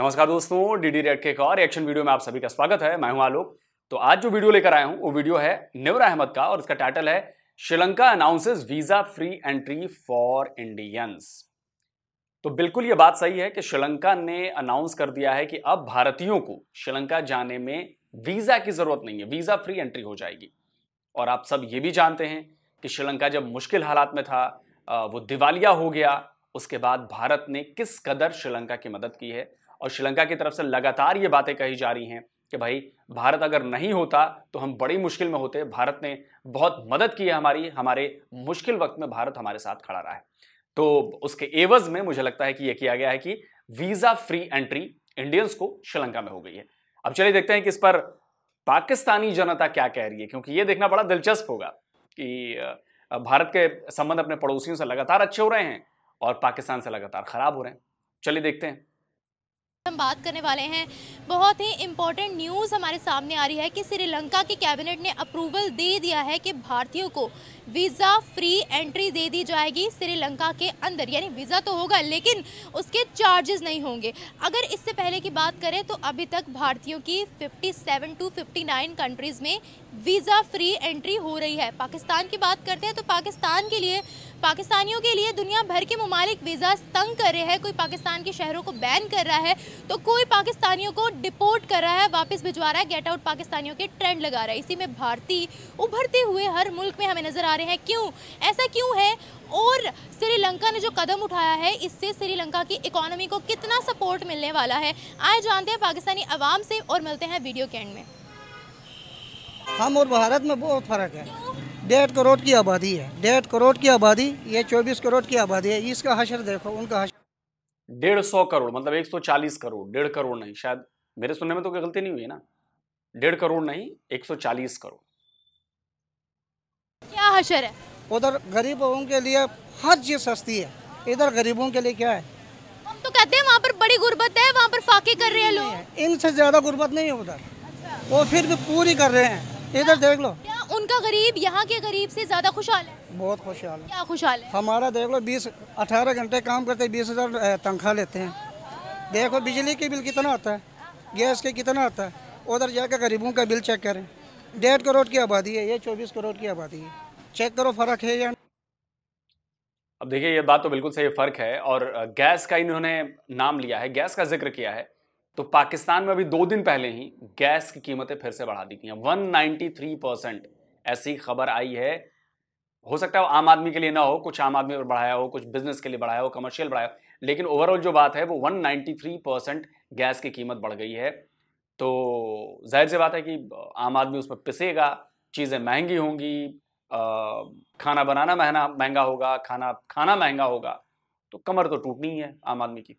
नमस्कार दोस्तों, DD red के एक और रिएक्शन वीडियो में आप सभी का स्वागत है। मैं हूं आलोक। तो आज जो वीडियो लेकर आया हूं वो वीडियो है निवरा अहमद का और इसका टाइटल है Sri Lanka announces visa free entry for Indians. तो बिल्कुल ये बात सही है कि श्रीलंका ने अनाउंस कर दिया है कि अब भारतीयों को श्रीलंका जाने में वीजा की जरूरत नहीं है, वीजा फ्री एंट्री हो जाएगी। और आप सब ये भी जानते हैं कि श्रीलंका जब मुश्किल हालात में था, वो दिवालिया हो गया, उसके बाद भारत ने किस कदर श्रीलंका की मदद की है। और श्रीलंका की तरफ से लगातार ये बातें कही जा रही हैं कि भाई भारत अगर नहीं होता तो हम बड़ी मुश्किल में होते, भारत ने बहुत मदद की है हमारी, हमारे मुश्किल वक्त में भारत हमारे साथ खड़ा रहा है। तो उसके एवज में मुझे लगता है कि ये किया गया है कि वीजा फ्री एंट्री इंडियंस को श्रीलंका में हो गई है। अब चलिए देखते हैं कि इस पर पाकिस्तानी जनता क्या कह रही है, क्योंकि ये देखना बड़ा दिलचस्प होगा कि भारत के संबंध अपने पड़ोसियों से लगातार अच्छे हो रहे हैं और पाकिस्तान से लगातार खराब हो रहे हैं। चलिए देखते हैं। हम बात करने वाले हैं, बहुत ही इम्पोर्टेंट न्यूज़ हमारे सामने आ रही है कि श्रीलंका की कैबिनेट ने अप्रूवल दे दिया है कि भारतीयों को वीज़ा फ्री एंट्री दे दी जाएगी श्रीलंका के अंदर। यानी वीज़ा तो होगा लेकिन उसके चार्जेस नहीं होंगे। अगर इससे पहले की बात करें तो अभी तक भारतीयों की 57 to 59 कंट्रीज़ में वीज़ा फ्री एंट्री हो रही है। पाकिस्तान की बात करते हैं तो पाकिस्तानियों के लिए दुनिया भर के ममालिक वीज़ा तंग कर रहे हैं। कोई पाकिस्तान के शहरों को बैन कर रहा है तो कोई पाकिस्तानियों को डिपोर्ट कर रहा है, वापस भिजवा रहा है, गेट आउट पाकिस्तानियों के ट्रेंड लगा रहा है। इसी में भारतीय उभरते हुए हर मुल्क में हमें नजर आ रहे हैं। क्यों ऐसा क्यों है और श्रीलंका ने जो कदम उठाया है इससे श्रीलंका की इकोनॉमी को कितना सपोर्ट मिलने वाला है, आए जानते हैं पाकिस्तानी आवाम से और मिलते हैं वीडियो के एंड में। हम और भारत में बहुत फर्क है। 1.5 करोड़ की आबादी है, 1.5 करोड़ की आबादी, ये 24 करोड़ की आबादी है। इसका हशर देखो, उनका 150 करोड़ मतलब 140 करोड़, 1.5 करोड़ नहीं, शायद मेरे सुनने में तो कोई गलती नहीं हुई है ना, 1.5 करोड़ नहीं 140 करोड़। क्या हशर है उधर, गरीबों के लिए हर चीज सस्ती है, इधर गरीबों के लिए क्या है। हम तो कहते हैं वहाँ पर बड़ी गुर्बत है, वहाँ पर फाके कर रहे हैं लोग, इनसे ज्यादा गुर्बत नहीं है उधर। अच्छा। वो फिर भी पूरी कर रहे हैं, इधर देख लो। क्या उनका गरीब यहाँ के गरीब से ज्यादा खुशहाल है? बहुत खुशहाल है। क्या खुशहाल है? हमारा देख लो 18 घंटे काम करते 20,000 तनख्वाह लेते हैं। देखो बिजली के बिल कितना आता है, गैस के कितना आता है, उधर जाकर गरीबों का बिल चेक करें। 1.5 करोड़ की आबादी है, ये 24 करोड़ की आबादी है, चेक करो फर्क है या। अब देखिए ये बात तो बिल्कुल सही फर्क है। और गैस का इन्होंने नाम लिया है, गैस का जिक्र किया है, तो पाकिस्तान में अभी 2 दिन पहले ही गैस की कीमतें फिर से बढ़ा दी गई हैं 193%। ऐसी खबर आई है। हो सकता है आम आदमी के लिए ना हो, कुछ आम आदमी पर बढ़ाया हो, कुछ बिजनेस के लिए बढ़ाया हो, कमर्शियल बढ़ाया हो, लेकिन ओवरऑल जो बात है वो 193% गैस की कीमत बढ़ गई है। तो जाहिर सी बात है कि आम आदमी उस पर पिसेगा, चीज़ें महंगी होंगी, खाना बनाना महंगा होगा, खाना महंगा होगा, तो कमर तो टूटनी है आम आदमी की,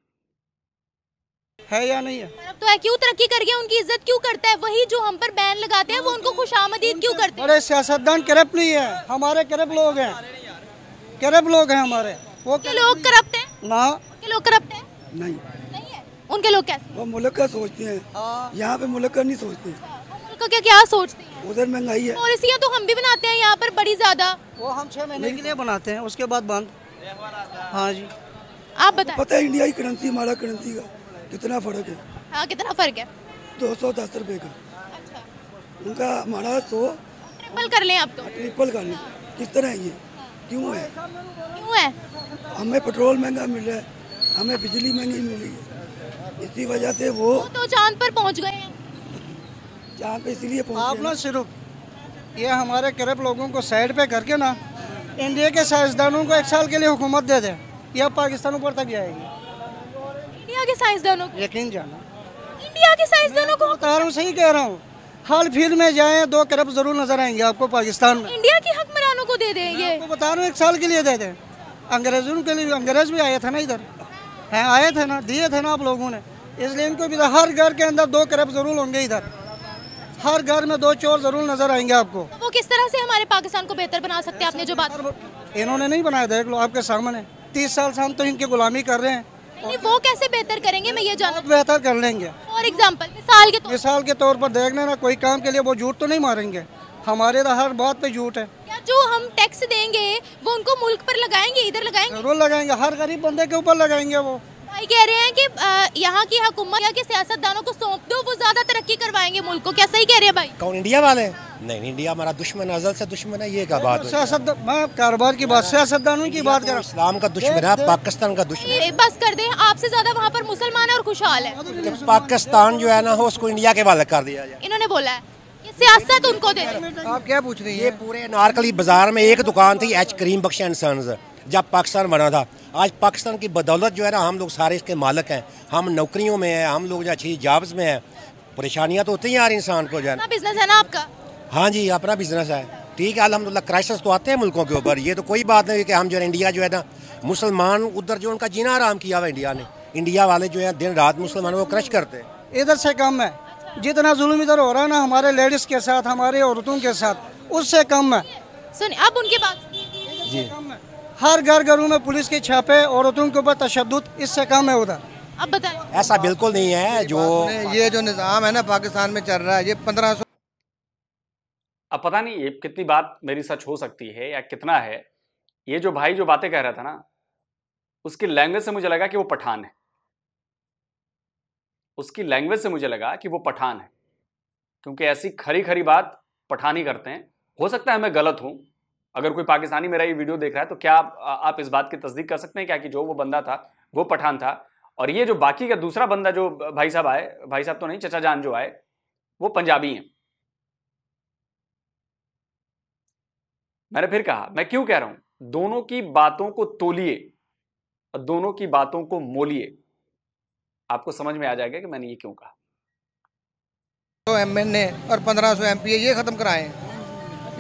है या नहीं है? अब तो है, क्यों तरक्की कर गया, उनकी इज्जत क्यों करता है? वही जो हम पर बैन लगाते हैं वो उनको खुशामदीद क्यों करते हैं? बड़े सियासतदान करप्ट नहीं है, हमारे करप्ट लोग हैं, करप्ट लोग हैं हमारे। वो लोग करप्ट हैं ना, लोग करप्ट हैं नहीं, नहीं है उनके लोग। कैसे वो मुल्क का सोचते हैं, यहाँ पे मुल्क का नहीं सोचते। मुल्क का क्या सोचते हैं? उधर महंगाई है, पॉलिसियाँ तो हम भी बनाते हैं यहाँ पर बड़ी ज्यादा, वो हम 6 महीने के लिए बनाते हैं, उसके बाद बंद। हाँ जी, आप बताए, पता है इंडिया की करेंसी हमारा करेंसी का कितना फर्क है? हाँ, कितना फर्क है? 210 रुपए का। अच्छा। उनका हमारा 100 ट्रिपल कर लें आप तो। ट्रिपल कर लें। किस तरह है ये? क्यों है? क्यों है? हमें पेट्रोल महंगा मिल रहा है, हमें बिजली महंगी मिल रही है, इसी वजह से वो तो चांद पर पहुंच गए हैं। चांद पे इसलिए पहुँच आप ना, सिर्फ ये हमारे करप्ट लोगों को साइड पे करके ना इंडिया के साइंसदानों को 1 साल के लिए हुकूमत दे दें, यह पाकिस्तान ऊपर तक जाएगी। के साइंसदानों को यकीन जाना, इंडिया के साइंसदानों को बता रहा हूँ, सही कह रहा हूँ। हाल फील्ड में जाएं, 2 करप्ट जरूर नजर आएंगे आपको पाकिस्तान में। इंडिया के हकमरानों को दे दें, ये आपको बता रहा हूँ, 1 साल के लिए दे दें। अंग्रेजों के लिए, अंग्रेज भी आए थे ना इधर, हैं आए थे ना, दिए थे ना आप लोगों ने, इसलिए इनको भी हर घर के अंदर 2 करप्ट जरूर होंगे, इधर हर घर में 2 चोर जरूर नजर आएंगे आपको। वो किस तरह से हमारे पाकिस्तान को बेहतर बना सकते हैं? आपने जो बात, इन्होंने नहीं बनाया, देख लो आपके सामने 30 साल से हम तो इनकी गुलामी कर रहे हैं। वो कैसे बेहतर करेंगे, मैं ये जानना। बेहतर कर लेंगे, फॉर एग्जाम्पल मिसाल के तौर पर देख लेना, कोई काम के लिए वो झूठ तो नहीं मारेंगे, हमारे तो हर बात पे झूठ है। क्या जो हम टैक्स देंगे वो उनको मुल्क पर लगाएंगे, इधर लगाएंगे? जरूर लगाएंगे, हर गरीब बंदे के ऊपर लगाएंगे वो। भाई कह रहे हैं कि यहाँ की हुकूमत या कि सियासतदानों को सौंप दो, वो ज्यादा तरक्की करवाएंगे मुल्क को, क्या सही कह रहे हैं भाई? कौन इंडिया वाले? नहीं, इंडिया हमारा दुश्मन, अज़ल से दुश्मन है। ये क्या बात है? मैं कारोबार की बात, सियासतदानों की बात कर रहा हूँ। इस्लाम का दुश्मन है, पाकिस्तान का दुश्मन है। बस कर दे, आपसे ज्यादा वहाँ पर मुसलमान है और खुशहाल है। पाकिस्तान जो है ना हो, उसको इंडिया के हवाले कर दिया जाए, इन्होंने बोला है। सियासत उनको दे। आप क्या पूछ रही है? ये पूरे अनारकली बाजार में एक दुकान थी, H Karim Bakhsh and sons, जब पाकिस्तान बना था। आज पाकिस्तान की बदौलत जो है ना हम लोग सारे इसके मालिक हैं, हम नौकरियों में हैं, हम लोग जो अच्छी जॉब्स में हैं। परेशानियां तो होती हैं यार इंसान को, जो है ना। बिजनेस है ना आपका? हाँ जी, अपना बिजनेस है, ठीक है, अल्हम्दुलिल्लाह। क्राइसिस तो आते हैं मुल्कों के ऊपर, ये तो कोई बात नहीं कि हम जो है इंडिया जो है ना मुसलमान उधर जो उनका जीना आराम किया हुआ इंडिया ने, इंडिया वाले जो है दिन रात मुसलमानों को क्रश करते हैं। इधर से कम है जितना जुल्म इधर हो रहा है ना हमारे लेडीज़ के साथ, हमारे औरतों के साथ, उससे कम है। सुनिए अब उनकी बात जी। हर घर घरों में पुलिस के छापे, औरतों के ऊपर तशद्दुद, इससे कम है उधर। अब बताएं। ऐसा बिल्कुल नहीं है जो ये जो निज़ाम है ना पाकिस्तान में चल रहा है, ये 1500। अब पता नहीं ये कितनी बात मेरी सच हो सकती है या कितना है। ये जो भाई जो बातें कह रहा था ना, उसकी लैंग्वेज से मुझे लगा कि वो पठान है। उसकी लैंग्वेज से मुझे लगा कि वो पठान है, क्योंकि ऐसी खरी खरी बात पठान ही करते हैं। हो सकता है मैं गलत हूँ, अगर कोई पाकिस्तानी मेरा ये वीडियो देख रहा है तो क्या आप इस बात की तस्दीक कर सकते हैं क्या कि जो वो बंदा था वो पठान था? और ये जो बाकी का दूसरा बंदा जो भाई साहब आए, भाई साहब तो नहीं, चचा जान जो आए, वो पंजाबी हैं। मैंने फिर कहा, मैं क्यों कह रहा हूँ, दोनों की बातों को तोलिए और दोनों की बातों को मोलिए, आपको समझ में आ जाएगा कि मैंने ये क्यों कहा। 100 MNA और 1500 MPA ये खत्म कराएं।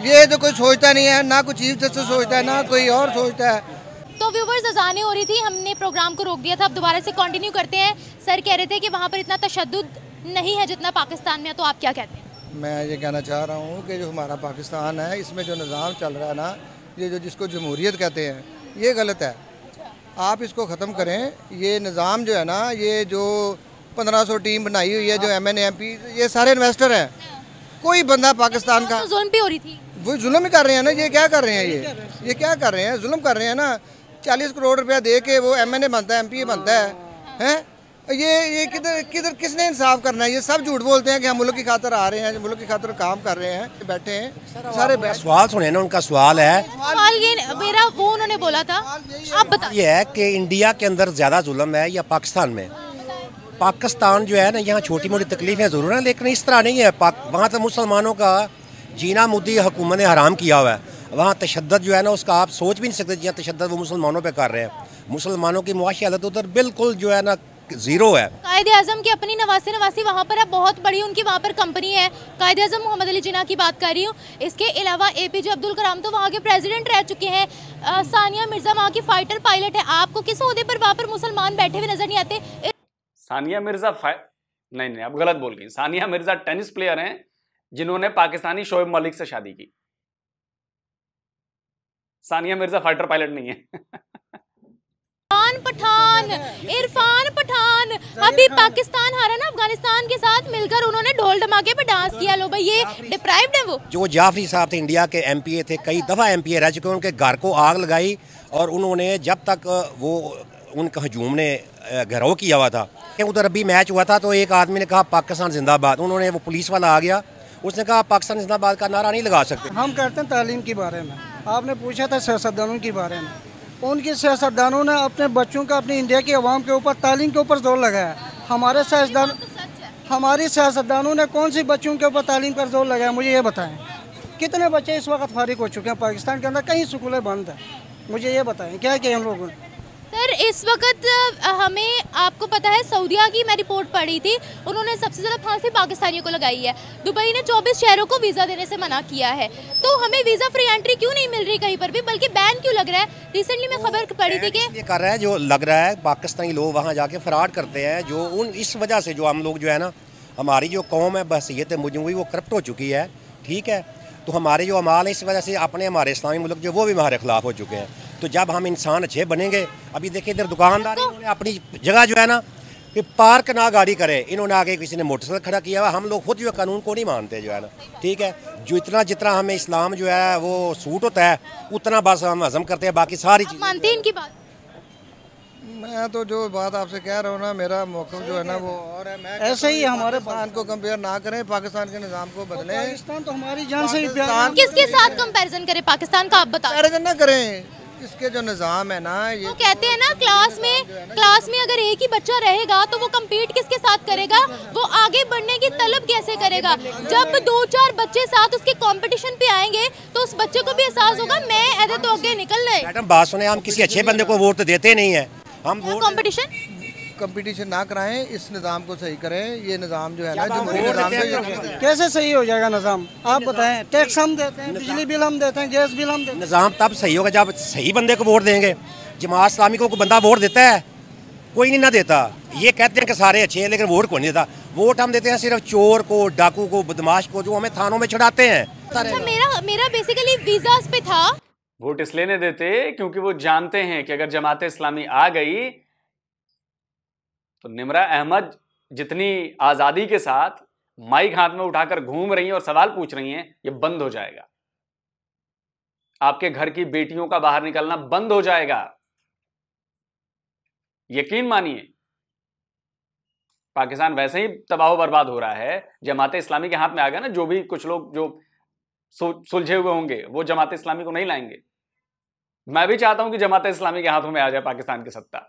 ये तो कोई सोचता नहीं है, ना कोई चीफ जस्टिस सोचता है, ना कोई और सोचता है। तो व्यूवर्स अजाने हो रही थी, हमने प्रोग्राम को रोक दिया था, अब दोबारा से कंटिन्यू करते हैं। सर कह रहे थे कि वहाँ पर इतना तशद्दुद नहीं है जितना पाकिस्तान में है, तो आप क्या कहते हैं? मैं ये कहना चाह रहा हूँ कि जो हमारा पाकिस्तान है, इसमें जो निज़ाम चल रहा है ना, ये जो जिसको जमहूरियत कहते हैं, ये गलत है। आप इसको ख़त्म करें। ये निज़ाम जो है ना, ये जो 1500 टीम बनाई हुई है, जो MNA MP, ये सारे इन्वेस्टर हैं। कोई बंदा पाकिस्तान का जुल्म भी हो रही थी, वो जुल्म ही कर रहे हैं ना। ये क्या कर रहे हैं? ये क्या कर रहे हैं? जुल्म कर रहे हैं ना। 40 करोड़ रुपया दे के वो MNA बनता है, MP बनता है, हैं? ये किधर किसने इंसाफ करना है? ये सब झूठ बोलते हैं कि हम मुल्क की खातर आ रहे हैं, मुल्क की खातर काम कर रहे हैं। बैठे हैं सारे, सवाल सुने ना, उनका सवाल है, सवाल ये मेरा वो उन्होंने बोला था, आप बताइए। ये है कि इंडिया के अंदर ज़्यादा जुल्म है या पाकिस्तान में? पाकिस्तान जो है ना, यहाँ छोटी मोटी तकलीफें ज़रूर हैं, लेकिन इस तरह नहीं है। वहाँ तो मुसलमानों का जीना मोदी हुकूमत ने हराम किया हुआ है। वहाँ तशद्दद जो है ना, उसका आप सोच भी नहीं सकते जितना तशद्दद वो मुसलमानों पे कर रहे हैं। मुसलमानों की मुआशी हालत उधर बिल्कुल जो है ना जीरो है। कायदे-ए-आज़म की अपनी नवासी वहाँ पर है, बहुत बड़ी उनकी वहाँ पर कंपनी है। कायदे-ए-आज़म मोहम्मद अली जिन्ना की बात कर रही हूँ। इसके अलावा APJ अब्दुल कलाम तो वहाँ के प्रेसिडेंट रह चुके हैं। सानिया मिर्जा वहाँ की फाइटर पायलट है। आपको किस ओहदे पर वहाँ पर मुसलमान बैठे हुए नजर नहीं आते? सानिया मिर्जा नहीं, आप गलत बोल गई। सानिया मिर्जा टेनिस प्लेयर हैं जिन्होंने पाकिस्तानी शोएब मलिक से शादी की। सानिया मिर्जा फाइटर पायलट नहीं है। इरफान पठान अभी पाकिस्तान हारा ना अफगानिस्तान के साथ मिलकर, उन्होंने ढोल धमाके पे डांस किया। लो भाई, ये डिप्राइव्ड है। वो जो जाफरी साहब थे, इंडिया के MPA थे, कई दफा MPA रह चुके, उनके घर को आग लगाई और उन्होंने जब तक वो उनका हजूम ने घरों किया हुआ था। उधर अभी मैच हुआ था तो एक आदमी ने कहा पाकिस्तान जिंदाबाद, उन्होंने वो पुलिस वाला आ गया, उसने कहा पाकिस्तान जिंदाबाद का नारा नहीं लगा सकते। हम कहते हैं तालीम के बारे में, आपने पूछा था सियासतदानों के बारे में, उनके सियासतदानों ने अपने बच्चों का, अपनी इंडिया की आवाम के ऊपर तालीम के ऊपर जोर लगाया। हमारे हमारी सियासतदानों ने कौन सी बच्चों के ऊपर तालीम पर जोर लगाया, मुझे ये बताएं। कितने बच्चे इस वक्त फारिग हो चुके हैं पाकिस्तान के अंदर? कहीं स्कूलें बंद हैं, मुझे ये बताएं क्या किया हम लोगों ने। सर इस वक्त हमें, आपको पता है, सऊदीया की मैं रिपोर्ट पढ़ी थी, उन्होंने सबसे ज़्यादा फांसी पाकिस्तानियों को लगाई है। दुबई ने 24 शहरों को वीज़ा देने से मना किया है। तो हमें वीज़ा फ्री एंट्री क्यों नहीं मिल रही कहीं पर भी, बल्कि बैन क्यों लग रहा है? रिसेंटली मैं खबर पढ़ी थी कि ये कर रहा है, जो लग रहा है पाकिस्तानी लोग वहाँ जाके फरार करते हैं, जो उन इस वजह से जो हम लोग जो है ना, हमारी जो कौम है बहसीयत मजमूई वो करप्ट हो चुकी है, ठीक है। तो हमारे जो अमाल है इस वजह से अपने हमारे इस्लामी मुल्क जो वो भी हमारे खिलाफ हो चुके हैं। तो जब हम इंसान अच्छे बनेंगे, अभी देखिए इधर दुकानदार इन्होंने अपनी जगह जो है ना कि पार्क ना गाड़ी करे, इन्होंने आगे किसी ने मोटरसाइकिल खड़ा किया हुआ। हम लोग खुद जो कानून को नहीं मानते जो है ना, ठीक है। जो जितना हमें इस्लाम जो है वो सूट होता है उतना बस हम हजम करते हैं, बाकी सारी चीज़ मानते हैं। इनकी बात मैं तो जो बात आपसे कह रहा हूँ ना, मेरा मौक़िफ़ जो है ना वो और है। मैं ऐसे ही हमारे पाकिस्तान को कंपेयर ना करें, पाकिस्तान के निज़ाम को बदलें। पाकिस्तान तो हमारी जान से ही प्यार। किसके साथ कंपैरिजन करें पाकिस्तान का, आप बताओ। कंपैरिजन ना करें, इसके जो निज़ाम है ना, ये वो कहते हैं ना क्लास में अगर एक ही बच्चा रहेगा तो वो कम्पीट किसके साथ करेगा, वो आगे बढ़ने की तलब कैसे करेगा। जब 2-4 बच्चे साथ उसके कंपटीशन पे आएंगे तो उस बच्चे को भी एहसास होगा मैं ऐसे तो आगे निकल रहे। मैडम बात सुने, हम किसी अच्छे बंदे को वोट तो देते नहीं है। हम कंपटीशन ना कराएं, इस निज़ाम को सही करें। ये निज़ाम जो है ना, जमहूरी निज़ाम कैसे सही हो जाएगा निज़ाम, आप बताएं। टैक्स हम देते हैं, बिजली बिल हम देते हैं, गैस बिल हम देते हैं। निज़ाम तब सही होगा जब सही बंदे को वोट देंगे। जमात-ए-इस्लामी को बंदा वोट देता है, कोई नहीं ना देता। ये कहते हैं कि सारे अच्छे हैं लेकिन वोट को नहीं देता। वोट हम देते हैं सिर्फ चोर को, डाकू को, बदमाश को, जो हमें थानों में छुड़ाते हैं। मेरा बेसिकली वीज़ा पे था, वोट इसलिए नहीं देते क्योंकि वो जानते हैं कि अगर जमात इस्लामी आ गई तो निम्रा अहमद जितनी आज़ादी के साथ माइक हाथ में उठाकर घूम रही हैं और सवाल पूछ रही हैं, ये बंद हो जाएगा। आपके घर की बेटियों का बाहर निकलना बंद हो जाएगा। यकीन मानिए पाकिस्तान वैसे ही तबाह बर्बाद हो रहा है। जमात इस्लामी के हाथ में आ गया ना, जो भी कुछ लोग जो सुलझे हुए होंगे वो जमात इस्लामी को नहीं लाएंगे। मैं भी चाहता हूं कि जमात इस्लामी के हाथों में आ जाए पाकिस्तान की सत्ता,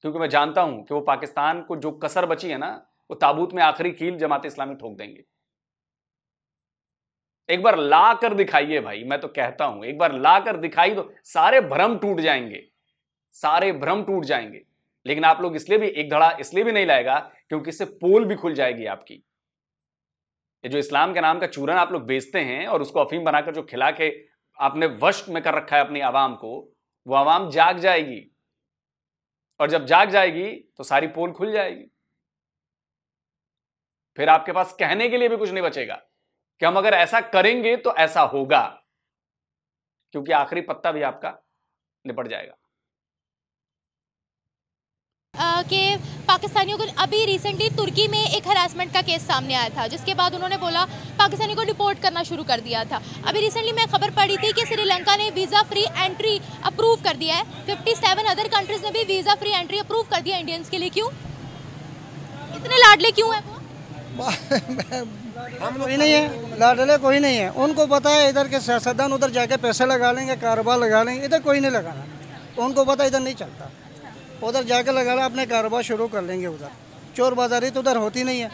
क्योंकि मैं जानता हूं कि वो पाकिस्तान को जो कसर बची है ना, वो ताबूत में आखिरी कील जमात इस्लामी ठोक देंगे। एक बार ला कर दिखाइए भाई, मैं तो कहता हूं एक बार ला कर दिखाई दो, सारे भ्रम टूट जाएंगे, सारे भ्रम टूट जाएंगे। लेकिन आप लोग इसलिए भी एक धड़ा इसलिए भी नहीं लाएगा क्योंकि इससे पोल भी खुल जाएगी आपकी। ये जो इस्लाम के नाम का चूरन आप लोग बेचते हैं और उसको अफीम बनाकर जो खिला के आपने वश में कर रखा है अपनी आवाम को, वो आवाम जाग जाएगी। और जब जाग जाएगी तो सारी पोल खुल जाएगी। फिर आपके पास कहने के लिए भी कुछ नहीं बचेगा कि हम अगर ऐसा करेंगे तो ऐसा होगा, क्योंकि आखिरी पत्ता भी आपका निपट जाएगा। कि पाकिस्तानियों को अभी रिसेंटली तुर्की में एक हरासमेंट का केस सामने आया था, जिसके बाद उन्होंने बोला पाकिस्तानी को डिपोर्ट करना शुरू कर दिया था। अभी रिसेंटली मैं खबर पढ़ी थी कि श्रीलंका ने वीज़ा फ्री एंट्री अप्रूव कर दिया है। 57 अदर कंट्रीज़ ने भी वीज़ा फ्री एंट्री अप्रूव कर दिया इंडियंस के लिए। क्यों इतने लाडले क्यों है वो? हम लोग नहीं है लाडले, कोई नहीं है। उनको पता है इधर के सियासतदान उधर जाके पैसे लगा लेंगे, कारोबार लगा लेंगे, इधर कोई नहीं लगाना। उनको पता इधर नहीं चलता, उधर जाकर लगा रहा अपने कारोबार शुरू कर लेंगे। उधर चोर बाजारी तो उधर होती नहीं है,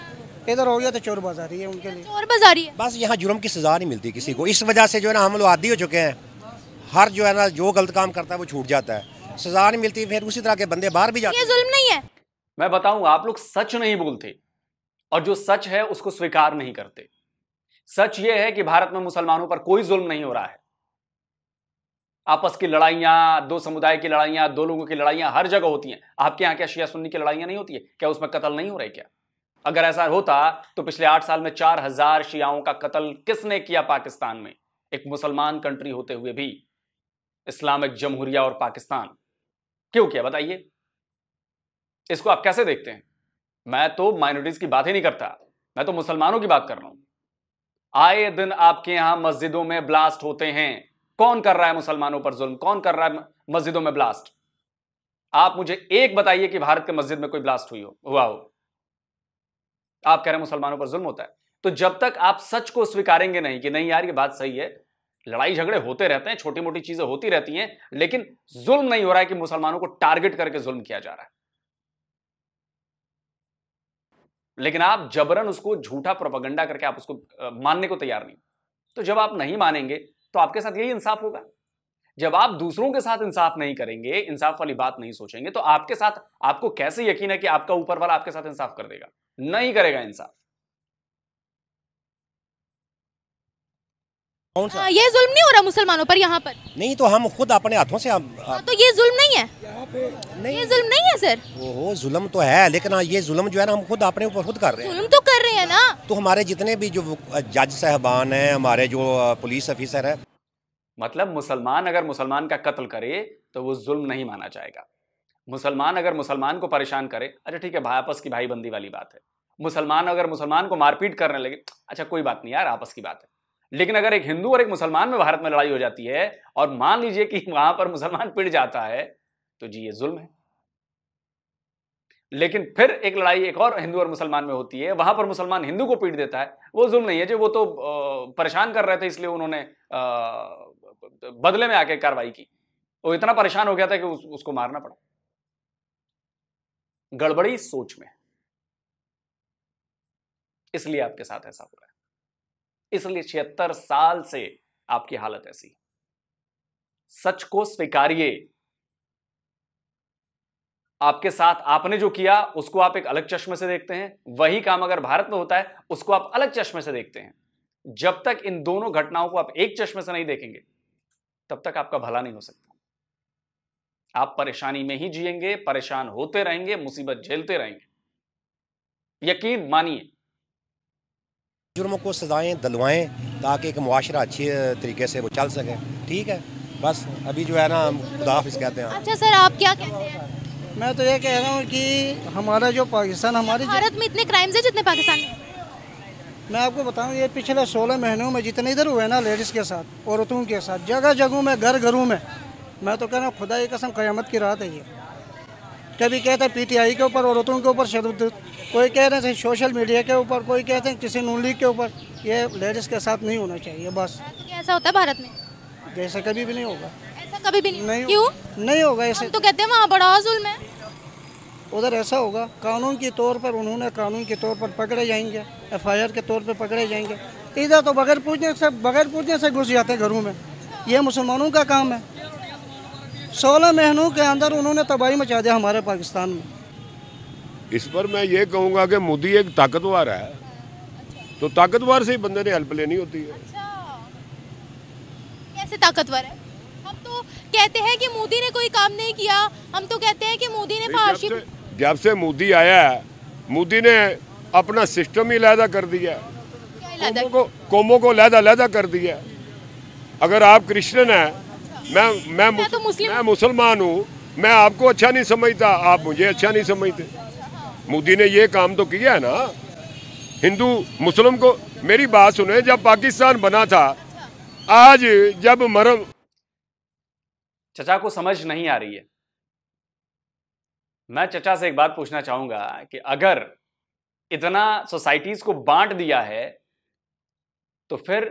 इधर हो गया तो चोर बाजारी है उनके लिए, चोर बाजारी है। बस यहाँ जुर्म की सज़ा नहीं मिलती किसी को, इस वजह से जो है ना हम लोग आदी हो चुके हैं। हर जो है ना जो गलत काम करता है वो छूट जाता है, सज़ा नहीं मिलती, फिर उसी तरह के बंदे बाहर भी जाते हैं। ये जुल्म नहीं है। मैं बताऊँ, आप लोग सच नहीं बोलते और जो सच है उसको स्वीकार नहीं करते। सच ये है कि भारत में मुसलमानों पर कोई जुल्म नहीं हो रहा है। आपस की लड़ाइयाँ, दो समुदाय की लड़ाइयाँ, दो लोगों की लड़ाइयाँ हर जगह होती हैं। आपके यहाँ क्या शिया सुन्नी की लड़ाइयाँ नहीं होती है क्या? उसमें कत्ल नहीं हो रहे क्या? अगर ऐसा होता तो पिछले 8 साल में 4000 शियाओं का कत्ल किसने किया पाकिस्तान में, एक मुसलमान कंट्री होते हुए भी, इस्लामिक जमहूरिया और पाकिस्तान? क्यों किया बताइए? इसको आप कैसे देखते हैं? मैं तो माइनॉरिटीज की बात ही नहीं करता, मैं तो मुसलमानों की बात कर रहा हूँ। आए दिन आपके यहाँ मस्जिदों में ब्लास्ट होते हैं। कौन कर रहा है मुसलमानों पर जुल्म? कौन कर रहा है मस्जिदों में ब्लास्ट? आप मुझे एक बताइए कि भारत के मस्जिद में कोई ब्लास्ट हुआ हो। आप कह रहे हैं मुसलमानों पर जुल्म होता है। तो जब तक आप सच को स्वीकारेंगे नहीं कि नहीं यार ये बात सही है, लड़ाई झगड़े होते रहते हैं, छोटी मोटी चीजें होती रहती हैं, लेकिन जुल्म नहीं हो रहा है कि मुसलमानों को टारगेट करके जुल्म किया जा रहा है। लेकिन आप जबरन उसको झूठा प्रोपेगेंडा करके आप उसको मानने को तैयार नहीं। तो जब आप नहीं मानेंगे तो आपके साथ यही इंसाफ होगा। जब आप दूसरों के साथ इंसाफ नहीं करेंगे, इंसाफ वाली बात नहीं सोचेंगे, तो आपके साथ आपको कैसे यकीन है कि आपका ऊपर वाला आपके साथ इंसाफ कर देगा? नहीं करेगा इंसाफ। कौन सा ये जुल्म नहीं हो रहा मुसलमानों पर यहाँ पर? नहीं तो हम खुद अपने हाथों से तो ये जुल्म नहीं है यहाँ पे, नहीं ये जुल्म नहीं है सर। वो जुल्म तो है लेकिन ये जुल्म जो है ना हम खुद अपने ऊपर खुद कर रहे हैं। जुल्म तो कर रहे हैं ना। तो हमारे जितने भी जो जज साहबान हैं, हमारे जो पुलिस ऑफिसर है, मतलब मुसलमान अगर मुसलमान का कत्ल करे तो वो जुल्म नहीं माना जाएगा। मुसलमान अगर मुसलमान को परेशान करे, अच्छा ठीक है आपस की भाईबंदी वाली बात है। मुसलमान अगर मुसलमान को मारपीट करने लगे, अच्छा कोई बात नहीं यार आपस की बात है। लेकिन अगर एक हिंदू और एक मुसलमान में भारत में लड़ाई हो जाती है और मान लीजिए कि वहां पर मुसलमान पिट जाता है तो जी ये जुल्म है। लेकिन फिर एक लड़ाई एक और हिंदू और मुसलमान में होती है, वहां पर मुसलमान हिंदू को पीट देता है, वो जुल्म नहीं है जी, वो तो परेशान कर रहे थे इसलिए उन्होंने बदले में आके कार्रवाई की, वो इतना परेशान हो गया था कि उसको मारना पड़ा। गड़बड़ी सोच में, इसलिए आपके साथ ऐसा हो रहा है, इसलिए 76 साल से आपकी हालत ऐसी। सच को स्वीकारिए, आपके साथ आपने जो किया उसको आप एक अलग चश्मे से देखते हैं, वही काम अगर भारत में होता है उसको आप अलग चश्मे से देखते हैं। जब तक इन दोनों घटनाओं को आप एक चश्मे से नहीं देखेंगे तब तक आपका भला नहीं हो सकता। आप परेशानी में ही जिएंगे, परेशान होते रहेंगे, मुसीबत झेलते रहेंगे। यकीन मानिए, जुर्मों को सजाएं दिलवाएं ताकि एक मुआशरा अच्छे तरीके से वो चल सके। ठीक है, बस अभी जो है ना खुदा हाफिज़ कहते हैं। अच्छा सर, आप क्या कहते हैं? मैं तो ये कह रहा हूँ कि हमारा जो पाकिस्तान, हमारे भारत में इतने क्राइम्स हैं जितने पाकिस्तान में। मैं आपको बताऊँ, ये पिछले 16 महीनों में जितने इधर हुए ना, लेडीज़ के साथ, औरतों के साथ, जगह जगहों में, घर घरों में, मैं तो कह रहा हूँ खुदा की कसम क़यामत की रात है ये। कभी कहते हैं PTI के ऊपर, औरतों के ऊपर शदत, कोई कह रहे हैं सोशल मीडिया के ऊपर, कोई कहते हैं किसी नून लीग के ऊपर। ये लेडीज़ के साथ नहीं होना चाहिए। बस ऐसा होता है भारत में, जैसा कभी भी नहीं होगा, ऐसा कभी भी नहीं। क्यों नहीं होगा ऐसे? तो कहते हैं वहाँ बड़ा जुल्म है। उधर ऐसा होगा कानून के तौर पर, उन्होंने कानून के तौर पर पकड़े जाएंगे, FIR के तौर पर पकड़े जाएंगे। इधर तो बगैर पूछने से घुस जाते हैं घरों में। ये मुसलमानों का काम है। 16 महीनों के अंदर उन्होंने तबाही मचा दिया हमारे पाकिस्तान में। इस पर मैं ये कहूँगा कि मोदी एक ताकतवर है, तो ताकतवर से ही बंदे ने हेल्प लेनी होती है। कैसे ताकतवर है? हम तो कहते हैं कि मोदी ने कोई काम नहीं किया, हम तो कहते हैं कि मोदी ने फारसी। जब से मोदी आया है, मोदी ने अपना सिस्टम ही अलहदा कर दिया, कौमों को अलहदा कर दिया। अगर आप क्रिश्चियन हैं, मैं मुसलमान हूँ, मैं आपको अच्छा नहीं समझता, आप मुझे अच्छा नहीं समझते। मोदी ने ये काम तो किया है ना, हिंदू मुस्लिम को। मेरी बात सुने, जब पाकिस्तान बना था, आज जब मरम। चचा को समझ नहीं आ रही है। मैं चचा से एक बात पूछना चाहूंगा कि अगर इतना सोसाइटीज को बांट दिया है तो फिर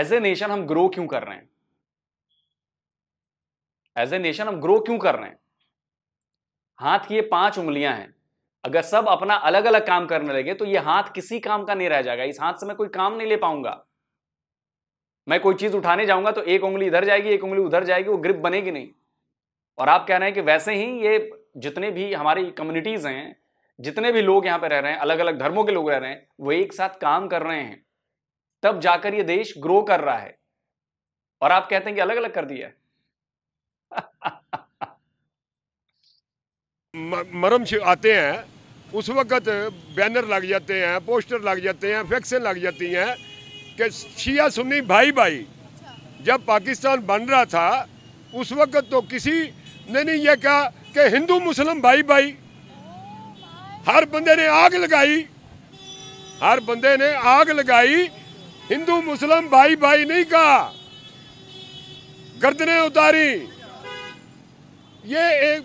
एज ए नेशन हम ग्रो क्यों कर रहे हैं? एज ए नेशन हम ग्रो क्यों कर रहे हैं? हाथ की ये 5 उंगलियां हैं, अगर सब अपना अलग अलग काम करने लगे तो ये हाथ किसी काम का नहीं रह जाएगा। इस हाथ से मैं कोई काम नहीं ले पाऊंगा। मैं कोई चीज उठाने जाऊंगा तो एक उंगली इधर जाएगी, एक उंगली उधर जाएगी, वो ग्रिप बनेगी नहीं। और आप कह रहे हैं कि वैसे ही ये जितने भी हमारी कम्युनिटीज हैं, जितने भी लोग यहाँ पे रह रहे हैं, अलग अलग धर्मों के लोग रह रहे हैं, वो एक साथ काम कर रहे हैं, तब जाकर ये देश ग्रो कर रहा है। और आप कहते हैं कि अलग अलग कर दिया है। मरम आते हैं उस वक़्त बैनर लग जाते हैं, पोस्टर लग जाते हैं, फ्लेक्सें लग जाती हैं कि शिया सुन्नी भाई। जब पाकिस्तान बन रहा था उस वक़्त तो किसी ने नहीं यह कहा कि हिंदू मुस्लिम भाई। हर बंदे ने आग लगाई, हर बंदे ने आग लगाई, हिंदू मुस्लिम भाई नहीं कहा, गर्दनें उतारी। ये एक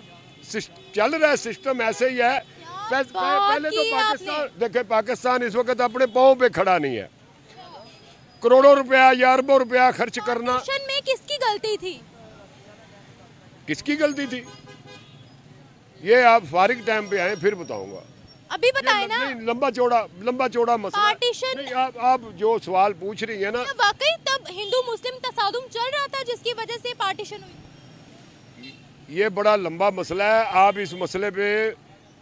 चल रहा है सिस्टम, ऐसे ही है। पहले तो पाकिस्तान देखे, पाकिस्तान इस वक्त अपने पाँव पे खड़ा नहीं है। करोड़ों रुपया या अरबों रुपया खर्च करना में किसकी गलती थी? किसकी गलती थी? ये आप फारिग टाइम पे आए फिर बताऊंगा, अभी बताए ना। लंबा चौड़ा मसला पार्टीशन नहीं, आप जो सवाल पूछ रही है ना, वाकई तब हिंदू मुस्लिम तसादुम चल रहा था जिसकी वजह से पार्टीशन हुई। ये बड़ा लंबा मसला है, आप इस मसले पे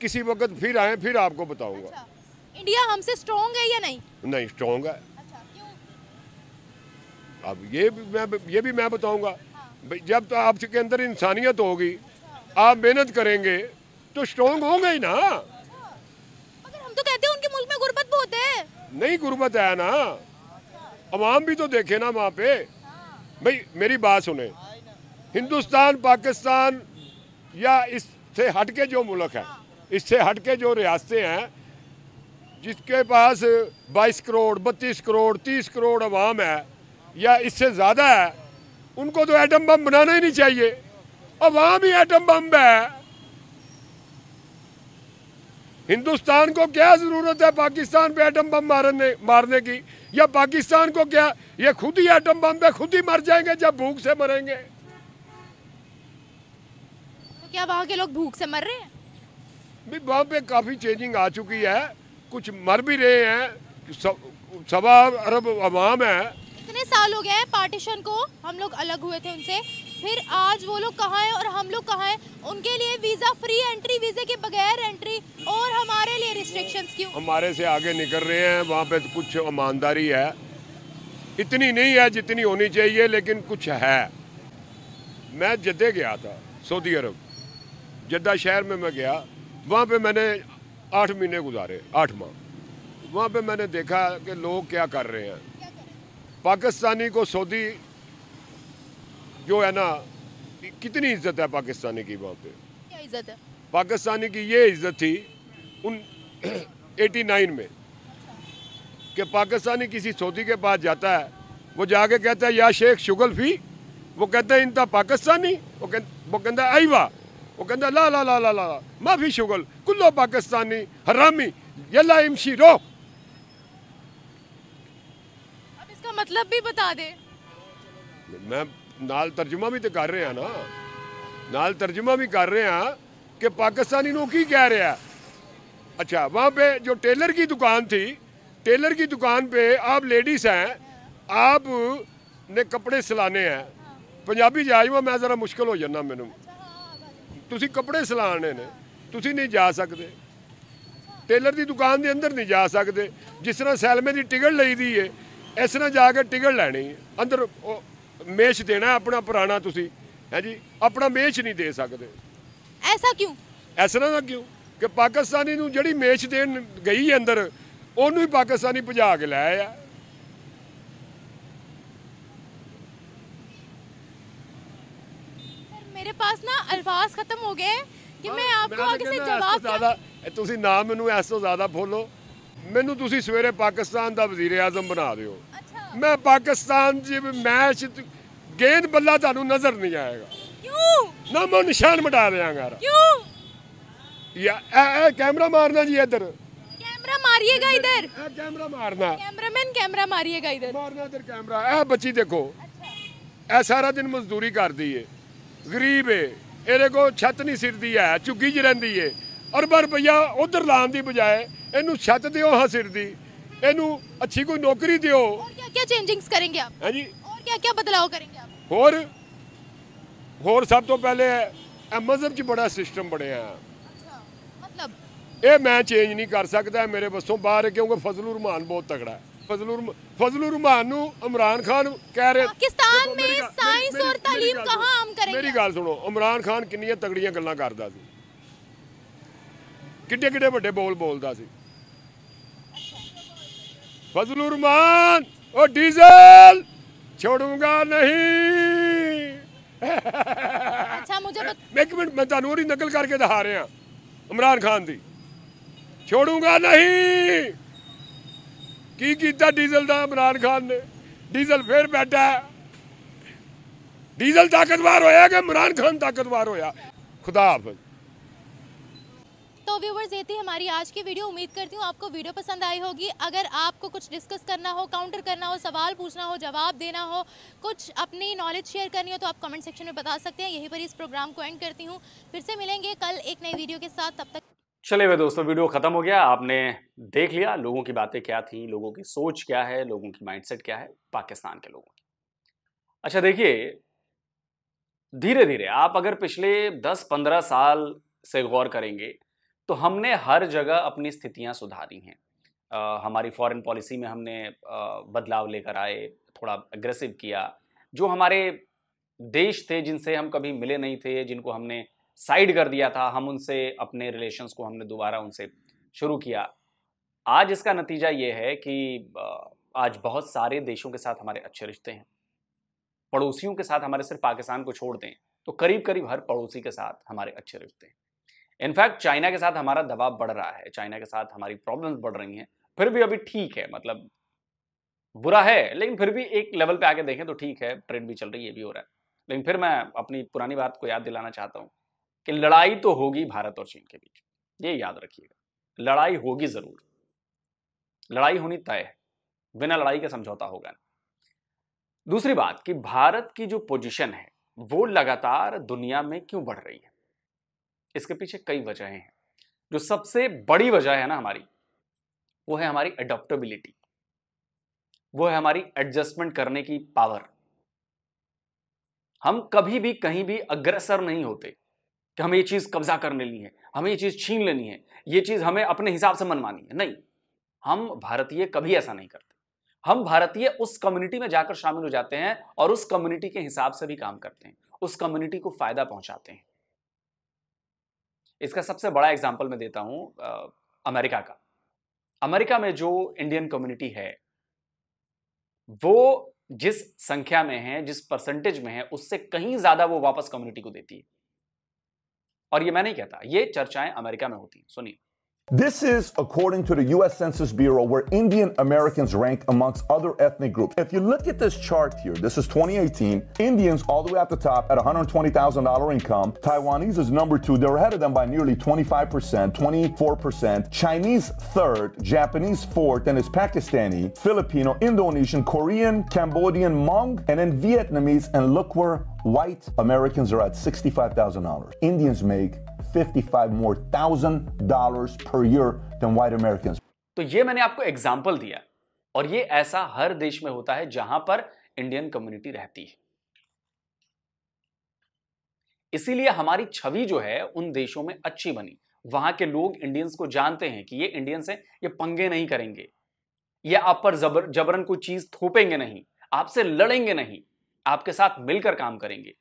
किसी वक्त फिर आए, फिर आपको बताऊंगा। अच्छा, इंडिया हमसे स्ट्रॉन्ग है या नहीं? नहीं स्ट्रॉन्ग है। अच्छा, क्यों? अब ये भी मैं बताऊंगा। हाँ। जब तो आपके अंदर इंसानियत होगी। अच्छा। आप मेहनत करेंगे तो स्ट्रॉन्ग होंगे ही ना। अच्छा। मगर हम तो कहते हैं उनके मुल्क में गुर्बत बहुत है। नहीं गुर्बत है ना, अवाम भी तो देखे ना वहाँ पे। भाई मेरी बात सुने, हिंदुस्तान पाकिस्तान या इससे हटके जो मुल्क है, इससे हटके जो रियासतें हैं, जिसके पास 22 करोड़ 32 करोड़ 30 करोड़ आवाम है या इससे ज़्यादा है, उनको तो एटम बम बनाना ही नहीं चाहिए। और वहां भी एटम बम है। हिंदुस्तान को क्या जरूरत है पाकिस्तान पे एटम बम मारने की, या पाकिस्तान को क्या, ये खुद ही एटम बम पे खुद ही मर जाएंगे जब भूख से मरेंगे। तो क्या वहाँ के लोग भूख से मर रहे हैं? भी वहाँ पे काफी चेंजिंग आ चुकी है, कुछ मर भी रहे हैं, 1.25 अरब अवाम है। इतने साल हो गए पार्टीशन को, हम लोग अलग हुए थे उनसे, फिर आज वो लोग कहाँ हैं और हम लोग कहाँ हैं? उनके लिए वीजा फ्री एंट्री, वीजे के बगैर एंट्री, और हमारे लिए रिस्ट्रिक्शंस क्यों? हमारे से आगे निकल रहे हैं। वहाँ पे कुछ ईमानदारी है, इतनी नहीं है जितनी होनी चाहिए, लेकिन कुछ है। मैं जद्दा गया था, सऊदी अरब, जद्दा शहर में मैं गया, वहाँ पे मैंने 8 महीने गुजारे, 8 माह। वहाँ पे मैंने देखा कि लोग क्या कर रहे हैं। पाकिस्तानी को सऊदी जो है ना, कितनी इज्जत है पाकिस्तानी की। वहाँ पे क्या इज्जत है पाकिस्तानी की? ये इज्जत थी उन 89 में कि पाकिस्तानी किसी सऊदी के पास जाता है, वो जाके कहता है या शेख शुगल फी, वो कहता है इंता पाकिस्तानी, वो कहता है आई वाह, वो कहता ला ला ला ला ला माफी शुगल कुल्लो पाकिस्तानी हरामी यल्ला इमशी रो। अब इसका मतलब भी बता दे। मैं नाल तर्जुमा भी तो कर रहे हैं ना, नाल तर्जुमा भी कर रहे हैं कि पाकिस्तानी नो की कह रहा है। अच्छा, वहाँ पे जो टेलर की दुकान थी, टेलर की दुकान पे आप लेडीज हैं, आप ने कपड़े सिलाने हैं, पंजाबी जाइए मैं जरा मुश्किल हो जाना, मैनू तुसी कपड़े सिलाने ने, तुसी नहीं जा सकते, टेलर की दुकान के अंदर नहीं जा सकते। जिस तरह सैलमे की टिकट लई दी है, इस तरह जाके टिकट लैनी है, अंदर मेच देना अपना पुराना, तुसी है जी अपना मेच नहीं दे सकते। ऐसा क्यों? इस तरह का क्यों कि पाकिस्तानी नूं जिहड़ी मेच देन गई है अंदर, उन्होंने पाकिस्तानी भजा के लाया। मेरे पास ना अल्फाज खत्म हो गए कि मैं आपको आगे से जवाब ज़्यादा तुसी ना मैनू ऐस तो ज़्यादा बोलो, मैनू तुसी सवेरे पाकिस्तान दा वज़ीर-ए-आज़म बना दियो। अच्छा। मैं पाकिस्तान जब मैच गेंद बल्ला तुहानू नजर नहीं आएगा। क्यों? ना मैं निशान मिटा देंगा। क्यों? या कैमरा मारना जी, इधर कैमरा मारिएगा, इधर कैमरा मारना, कैमरामैन कैमरा मारिएगा, इधर मारना, इधर कैमरा। ए बच्ची देखो, ए सारा दिन मजदूरी करदी है, गरीब है, इहदे को छत नहीं सिरदी है, झुग्गी च रहिंदी है, अरबां रुपया उधर लाने की बजाय इनू छत दिओ, हाँ सिरदी, इनू अच्छी कोई नौकरी दिओ। और क्या क्या चेंजिंग्स करेंगे आप? हाँ जी, और क्या क्या बदलाव करेंगे आप? होर सब तो पहले मजहब च बड़ा सिस्टम बनया। अच्छा, मतलब ये मैं चेंज नहीं कर सकता, मेरे बसों बाहर है, क्योंकि फजलुर रहमान बहुत तगड़ा है। फजलुर रहमान नू इमरान खान कह रहे पाकिस्तान में साइंस और तालीम कहां हम करेंगे? मेरी गल सुनो, इमरान खान कितनी तगड़ियां गल्लां करदा सी, किड्डे किड्डे बड़े बोल बोलदा सी। फजलुर रहमान ओ डीजल छोड़ूंगा नहीं। अच्छा, मुझे एक मिनट, मैं तुहानू ओरी नकल करके दिखा रहा, इमरान खान दी छोड़ूंगा नहीं की कीता डीजल दा। इमरान खान ने डीजल फिर बैठा, डीजल ताकतवर होया कि इमरान खान ताकतवर होया? खुदा हाफिज। तो व्यूवर्स, ये थी हमारी आज की वीडियो, उम्मीद करती हूँ आपको वीडियो पसंद आई होगी। अगर आपको कुछ डिस्कस करना हो, काउंटर करना हो, सवाल पूछना हो, जवाब देना हो, कुछ अपनी नॉलेज शेयर करनी हो, तो आप कमेंट सेक्शन में बता सकते हैं। यहीं पर इस प्रोग्राम को एंड करती हूँ, फिर से मिलेंगे कल एक नई वीडियो के साथ, तब तक। चलिए भाई दोस्तों, वीडियो ख़त्म हो गया, आपने देख लिया लोगों की बातें क्या थी, लोगों की सोच क्या है, लोगों की माइंडसेट क्या है पाकिस्तान के लोगों की। अच्छा देखिए, धीरे धीरे आप अगर पिछले 10-15 साल से गौर करेंगे तो हमने हर जगह अपनी स्थितियां सुधारी हैं। हमारी फॉरेन पॉलिसी में हमने बदलाव लेकर आए, थोड़ा एग्रेसिव किया। जो हमारे देश थे जिनसे हम कभी मिले नहीं थे, जिनको हमने साइड कर दिया था, हम उनसे अपने रिलेशंस को हमने दोबारा उनसे शुरू किया। आज इसका नतीजा ये है कि आज बहुत सारे देशों के साथ हमारे अच्छे रिश्ते हैं। पड़ोसियों के साथ हमारे, सिर्फ पाकिस्तान को छोड़ दें तो करीब करीब हर पड़ोसी के साथ हमारे अच्छे रिश्ते हैं। इनफैक्ट चाइना के साथ हमारा दबाव बढ़ रहा है, चाइना के साथ हमारी प्रॉब्लम्स बढ़ रही हैं, फिर भी अभी ठीक है, मतलब बुरा है लेकिन फिर भी एक लेवल पर आके देखें तो ठीक है, ट्रेड भी चल रही है, ये भी हो रहा है। लेकिन फिर मैं अपनी पुरानी बात को याद दिलाना चाहता हूँ कि लड़ाई तो होगी भारत और चीन के बीच, ये याद रखिएगा। लड़ाई होगी जरूर, लड़ाई होनी तय है, बिना लड़ाई का समझौता होगा नहीं। दूसरी बात कि भारत की जो पोजीशन है वो लगातार दुनिया में क्यों बढ़ रही है, इसके पीछे कई वजहें हैं। जो सबसे बड़ी वजह है ना हमारी, वो है हमारी एडप्टेबिलिटी, वो है हमारी एडजस्टमेंट करने की पावर। हम कभी भी कहीं भी अग्रसर नहीं होते कि हमें ये चीज कब्जा कर लेनी है, हमें ये चीज छीन लेनी है, ये चीज हमें अपने हिसाब से मनमानी है। नहीं, हम भारतीय कभी ऐसा नहीं करते। हम भारतीय उस कम्युनिटी में जाकर शामिल हो जाते हैं और उस कम्युनिटी के हिसाब से भी काम करते हैं, उस कम्युनिटी को फायदा पहुंचाते हैं। इसका सबसे बड़ा एग्जाम्पल मैं देता हूं अमेरिका का। अमेरिका में जो इंडियन कम्युनिटी है वो जिस संख्या में है, जिस परसेंटेज में है, उससे कहीं ज्यादा वो वापस कम्युनिटी को देती है। और ये मैं नहीं कहता, ये चर्चाएं अमेरिका में होती हैं। सुनिए। This is according to the U.S. Census Bureau where Indian Americans rank amongst other ethnic groups. If you look at this chart here, this is 2018. Indians all the way at the top at $120,000 income. Taiwanese is number 2. They're ahead of them by nearly 25%, 24%. Chinese third, Japanese fourth, and it's Pakistani, Filipino, Indonesian, Korean, Cambodian, Hmong, and then Vietnamese. And look where white Americans are at $65,000. Indians make $55,000 more per year than white Americans. तो ये मैंने आपको example दिया और ये ऐसा हर देश में होता है जहां पर इंडियन कम्युनिटी रहती है। इसीलिए हमारी छवि जो है उन देशों में अच्छी बनी। वहां के लोग इंडियंस को जानते हैं कि ये इंडियंस हैं, ये पंगे नहीं करेंगे, ये आप पर जबरन कोई चीज थोपेंगे नहीं, आपसे लड़ेंगे नहीं, आपके साथ मिलकर काम करेंगे,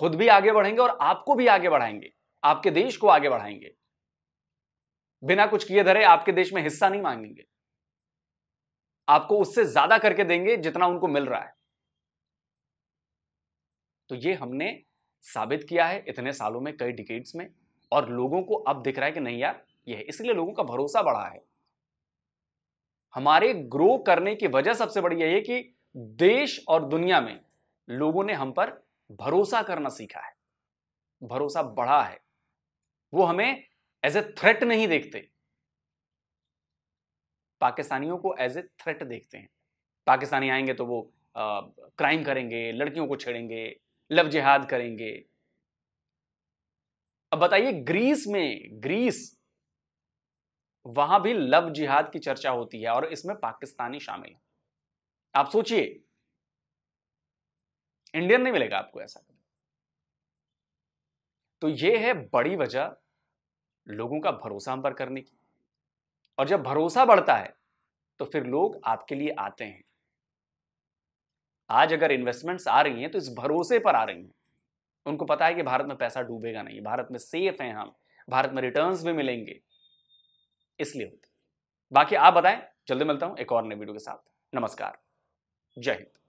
खुद भी आगे बढ़ेंगे और आपको भी आगे बढ़ाएंगे, आपके देश को आगे बढ़ाएंगे, बिना कुछ किए धरे आपके देश में हिस्सा नहीं मांगेंगे, आपको उससे ज्यादा करके देंगे जितना उनको मिल रहा है। तो ये हमने साबित किया है इतने सालों में, कई डिकेड्स में, और लोगों को अब दिख रहा है कि नहीं यार ये है, इसलिए लोगों का भरोसा बढ़ा है। हमारे ग्रो करने की वजह सबसे बड़ी यही है कि देश और दुनिया में लोगों ने हम पर भरोसा करना सीखा है, भरोसा बढ़ा है। वो हमें एज ए थ्रेट नहीं देखते, पाकिस्तानियों को एज ए थ्रेट देखते हैं। पाकिस्तानी आएंगे तो वो क्राइम करेंगे, लड़कियों को छेड़ेंगे, लव जिहाद करेंगे। अब बताइए ग्रीस में, ग्रीस वहां भी लव जिहाद की चर्चा होती है और इसमें पाकिस्तानी शामिल है। आप सोचिए, इंडियन नहीं मिलेगा आपको ऐसा। तो ये है बड़ी वजह लोगों का भरोसा हम पर करने की। और जब भरोसा बढ़ता है तो फिर लोग आपके लिए आते हैं। आज अगर इन्वेस्टमेंट्स आ रही हैं तो इस भरोसे पर आ रही हैं। उनको पता है कि भारत में पैसा डूबेगा नहीं, भारत में सेफ हैं हम, भारत में रिटर्न्स भी मिलेंगे, इसलिए होता है। बाकी आप बताएं, जल्दी मिलता हूं एक और नए वीडियो के साथ। नमस्कार, जय हिंद।